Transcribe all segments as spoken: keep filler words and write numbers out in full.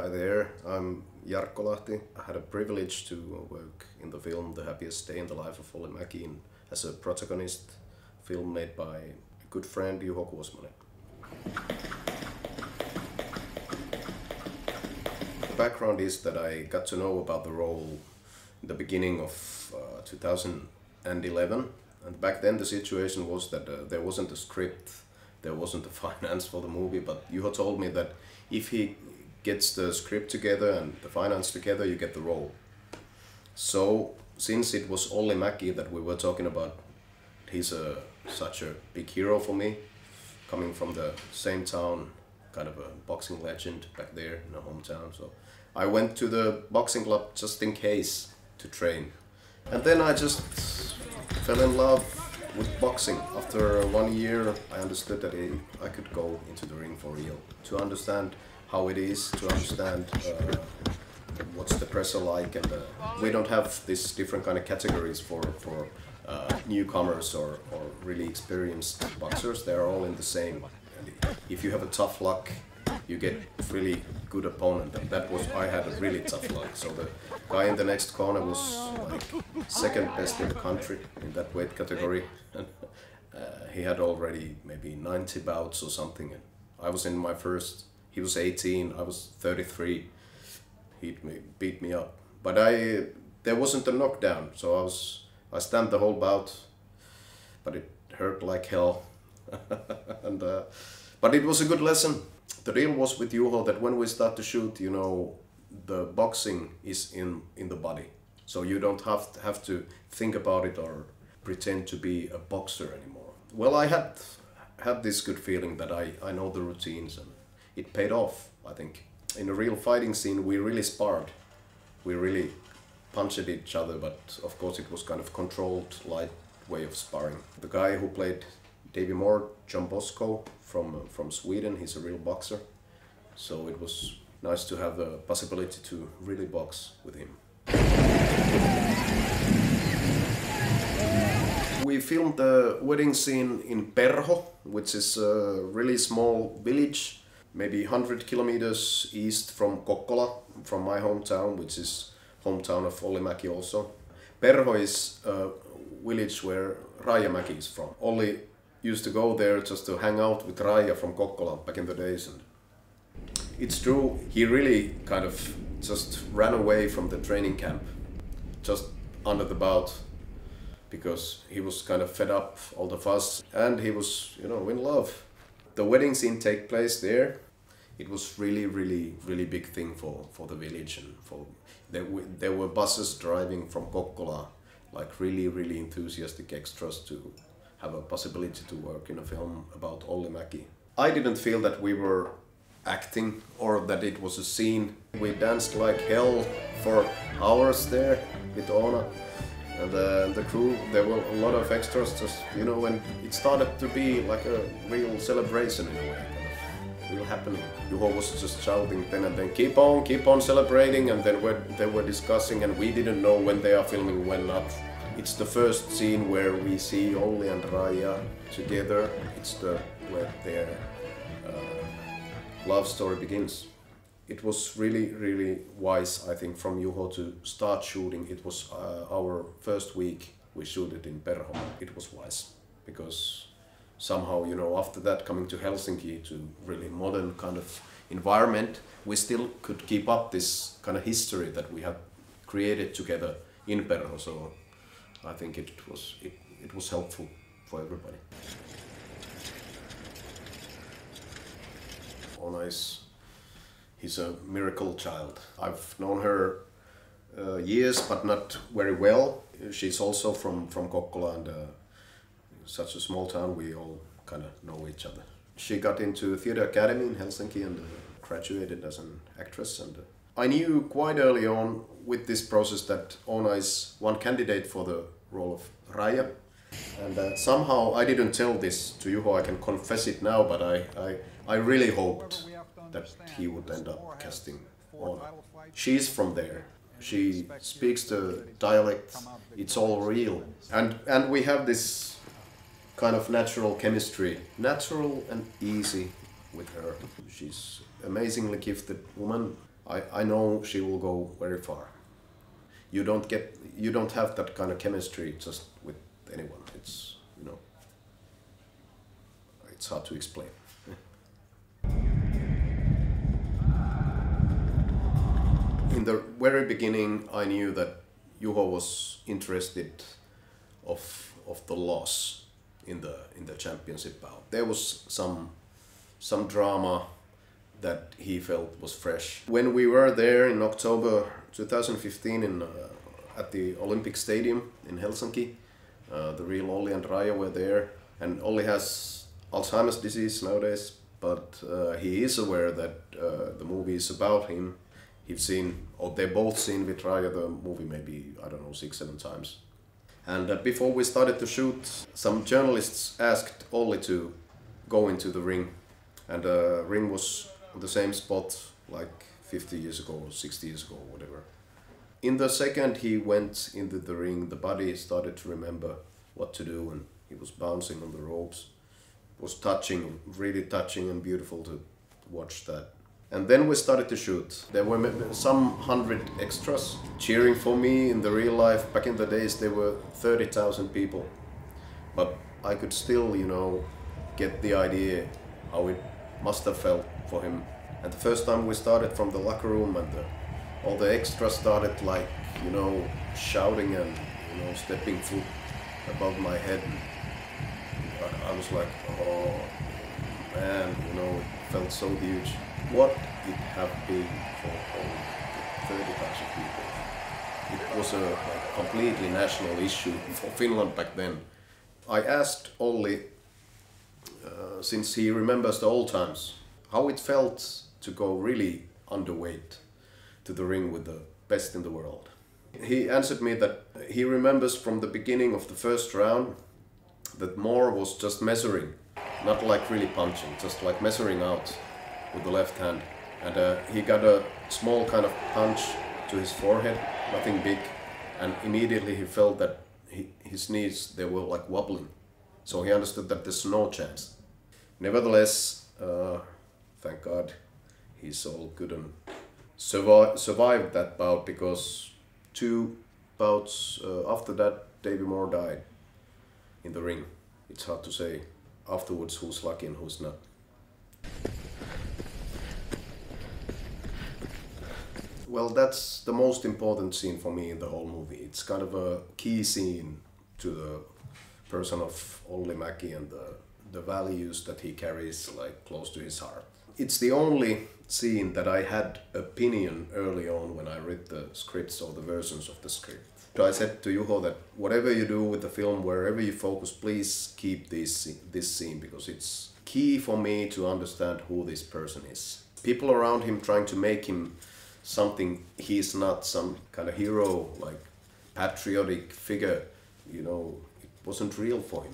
Hi there, I'm Jarkko Lahti. I had a privilege to work in the film The Happiest Day in the Life of Olli Mäki as a protagonist, a film made by a good friend, Juho Kuosmanen. The background is that I got to know about the role in the beginning of uh, two thousand eleven, and back then the situation was that uh, there wasn't a script, there wasn't the finance for the movie, but Juho told me that if he gets the script together and the finance together, you get the role. So, since it was Olli Mäki that we were talking about, he's a, such a big hero for me, coming from the same town, kind of a boxing legend back there in the hometown. So I went to the boxing club just in case to train. And then I just fell in love with boxing. After one year, I understood that I could go into the ring for real. To understand how it is, to understand uh, what's the pressure like, and uh, we don't have these different kind of categories for, for uh, newcomers or, or really experienced boxers. They're all in the same. And if you have a tough luck, you get a really good opponent, and that was, I had a really tough luck. So the guy in the next corner was like second best in the country in that weight category. And, uh, he had already maybe ninety bouts or something, and I was in my first. He was eighteen, I was thirty-three. He beat me up, but I there wasn't a knockdown, so I was I stamped the whole bout, but it hurt like hell. and uh, but it was a good lesson. The deal was with Juho that when we start to shoot, you know, the boxing is in in the body, so you don't have to, have to think about it or pretend to be a boxer anymore. Well, I had had this good feeling that I I know the routines, and it paid off, I think. In a real fighting scene, we really sparred. We really punched at each other, but of course it was kind of controlled, light way of sparring. The guy who played Davy Moore, John Bosco, from, from Sweden, he's a real boxer. So it was nice to have the possibility to really box with him. We filmed the wedding scene in Perho, which is a really small village, maybe one hundred kilometers east from Kokkola, from my hometown, which is hometown of Olli Mäki also. Perho is a village where Raija Mäki is from. Olli used to go there just to hang out with Raija from Kokkola back in the days. And it's true, he really kind of just ran away from the training camp, just under the bout, because he was kind of fed up, all the fuss, and he was, you know, in love. The wedding scene take place there. It was really, really, really big thing for, for the village, and for there, w there were buses driving from Kokkola, like really, really enthusiastic extras to have a possibility to work in a film about Olli Mäki. I didn't feel that we were acting or that it was a scene. We danced like hell for hours there with Oona and the, the crew. There were a lot of extras, just, you know, and it started to be like a real celebration in a way, kind of real happening. Juho was just shouting then and then, keep on, keep on celebrating, and then we're, they were discussing, and we didn't know when they are filming, when not. It's the first scene where we see Olli and Raija together. It's the where their uh, love story begins. It was really, really wise, I think, from Juho to start shooting. It was uh, our first week we shoot it in Perho. It was wise, because somehow, you know, after that coming to Helsinki, to really modern kind of environment, we still could keep up this kind of history that we had created together in Perho. So I think it was, it, it was helpful for everybody. Oona is He's a miracle child. I've known her uh, years, but not very well. She's also from, from Kokkola, and uh, such a small town, we all kind of know each other. She got into theater academy in Helsinki and uh, graduated as an actress. And uh, I knew quite early on with this process that Oona is one candidate for the role of Raija. And uh, somehow, I didn't tell this to Juho, I can confess it now, but I, I, I really hoped that he would end up casting Oona. She's from there. She speaks the dialect. It's all real. And, and we have this kind of natural chemistry. Natural and easy with her. She's an amazingly gifted woman. I, I know she will go very far. You don't get, you don't have that kind of chemistry just with anyone. It's, you know, it's hard to explain. In the very beginning, I knew that Juho was interested of of the loss in the in the championship bout. There was some some drama that he felt was fresh. When we were there in October two thousand fifteen in, uh, at the Olympic Stadium in Helsinki, uh, the real Olli and Raija were there. And Olli has Alzheimer's disease nowadays, but uh, he is aware that uh, the movie is about him. He's seen, or they've both seen with Raija the movie maybe, I don't know, six, seven times. And uh, before we started to shoot, some journalists asked Olli to go into the ring. And the uh, ring was the same spot like fifty years ago, sixty years ago, whatever. In the second he went into the ring, the body started to remember what to do, and he was bouncing on the ropes. It was touching, really touching and beautiful to watch that. And then we started to shoot. There were some hundred extras cheering for me. In the real life, back in the days, there were thirty thousand people. But I could still, you know, get the idea how it must have felt for him. And the first time we started from the locker room, and the, all the extras started like, you know, shouting and, you know, stepping foot above my head. And I was like, oh man, you know, it felt so huge. What it had been for thirty thousand people. It was a like, completely national issue for Finland back then. I asked Olli, uh, since he remembers the old times, how it felt to go really underweight to the ring with the best in the world. He answered me that he remembers from the beginning of the first round that Moore was just measuring, not like really punching, just like measuring out with the left hand, and uh, he got a small kind of punch to his forehead, nothing big, and immediately he felt that he, his knees, they were like wobbling, so he understood that there's no chance. Nevertheless, uh, thank God, he's all good and survi survived that bout, because two bouts uh, after that, Davy Moore died in the ring. It's hard to say afterwards who's lucky and who's not. Well, that's the most important scene for me in the whole movie. It's kind of a key scene to the person of Olli Mäki and the, the values that he carries like close to his heart. It's the only scene that I had opinion early on when I read the scripts or the versions of the script. So I said to Juho that whatever you do with the film, wherever you focus, please keep this, this scene, because it's key for me to understand who this person is. People around him trying to make him something he's not, some kind of hero, like patriotic figure, you know, it wasn't real for him.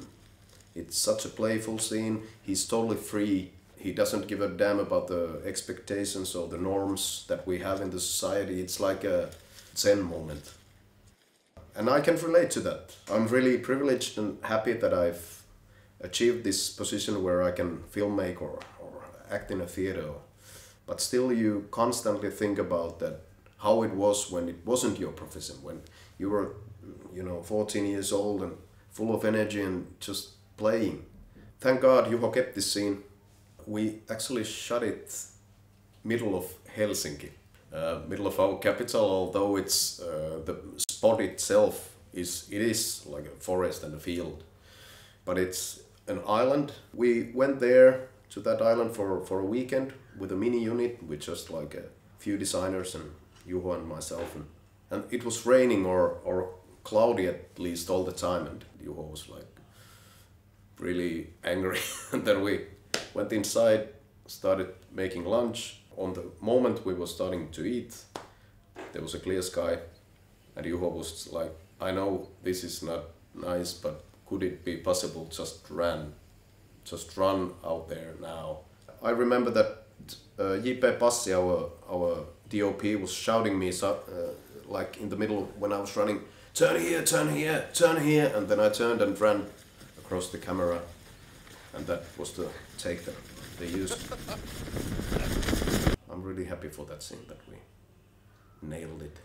It's such a playful scene, he's totally free, he doesn't give a damn about the expectations or the norms that we have in the society. It's like a Zen moment. And I can relate to that. I'm really privileged and happy that I've achieved this position where I can filmmake or, or act in a theater. But still you constantly think about that, how it was when it wasn't your profession, when you were, you know, fourteen years old and full of energy and just playing. Thank God Juho kept this scene. We actually shot it middle of Helsinki, uh, middle of our capital, although it's uh, the spot itself is, it is like a forest and a field, but it's an island. We went there to that island for, for a weekend with a mini unit with just like a few designers and Juho and myself, and, and it was raining or, or cloudy at least all the time, and Juho was like really angry. And then we went inside, started making lunch. On the moment we were starting to eat, there was a clear sky, and Juho was like, I know this is not nice, but could it be possible just ran Just run out there now. I remember that uh, J P Passi, our, our D O P, was shouting me uh, like in the middle when I was running, turn here, turn here, turn here, and then I turned and ran across the camera, and that was the take that they used. I'm really happy for that scene, that we nailed it.